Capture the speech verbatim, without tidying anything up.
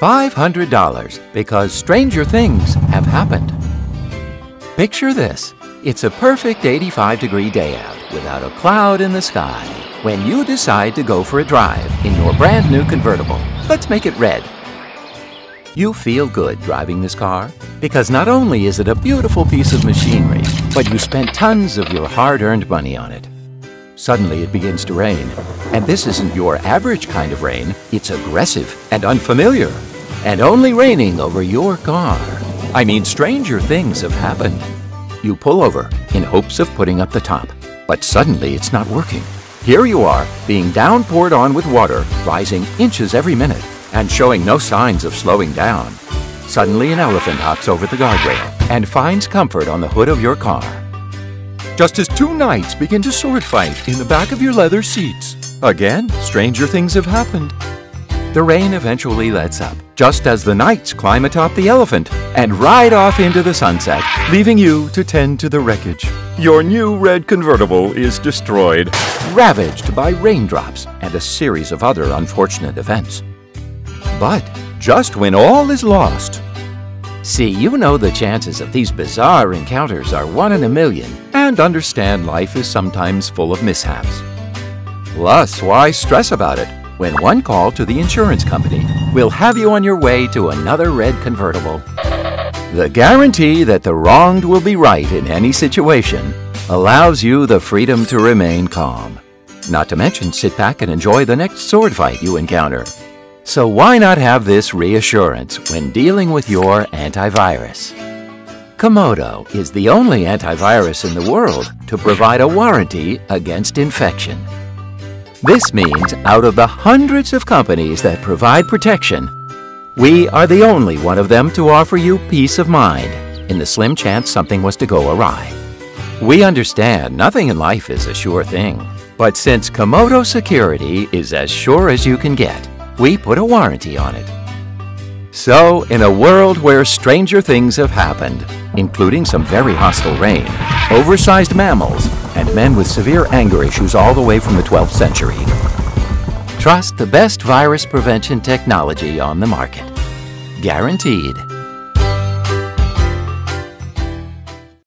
five hundred dollars because stranger things have happened. Picture this. It's a perfect eighty-five degree day out without a cloud in the sky when you decide to go for a drive in your brand new convertible. Let's make it red. You feel good driving this car because not only is it a beautiful piece of machinery, but you spent tons of your hard-earned money on it. Suddenly it begins to rain, and this isn't your average kind of rain. It's aggressive and unfamiliar, and only raining over your car. I mean, stranger things have happened. You pull over in hopes of putting up the top, but suddenly it's not working. Here you are, being downpoured on with water, rising inches every minute, and showing no signs of slowing down. Suddenly, an elephant hops over the guardrail and finds comfort on the hood of your car. Just as two knights begin to sword fight in the back of your leather seats. Again, stranger things have happened. The rain eventually lets up, just as the knights climb atop the elephant and ride off into the sunset, leaving you to tend to the wreckage. Your new red convertible is destroyed, ravaged by raindrops and a series of other unfortunate events. But just when all is lost. See, you know the chances of these bizarre encounters are one in a million, and understand life is sometimes full of mishaps. Plus, why stress about it when one call to the insurance company will have you on your way to another red convertible? The guarantee that the wronged will be right in any situation allows you the freedom to remain calm. Not to mention, sit back and enjoy the next sword fight you encounter. So why not have this reassurance when dealing with your antivirus? Comodo is the only antivirus in the world to provide a warranty against infection. This means out of the hundreds of companies that provide protection, we are the only one of them to offer you peace of mind in the slim chance something was to go awry. We understand nothing in life is a sure thing, but since Comodo Security is as sure as you can get, we put a warranty on it. So, in a world where stranger things have happened, including some very hostile rain, oversized mammals, and men with severe anger issues all the way from the twelfth century, trust the best virus prevention technology on the market. Guaranteed.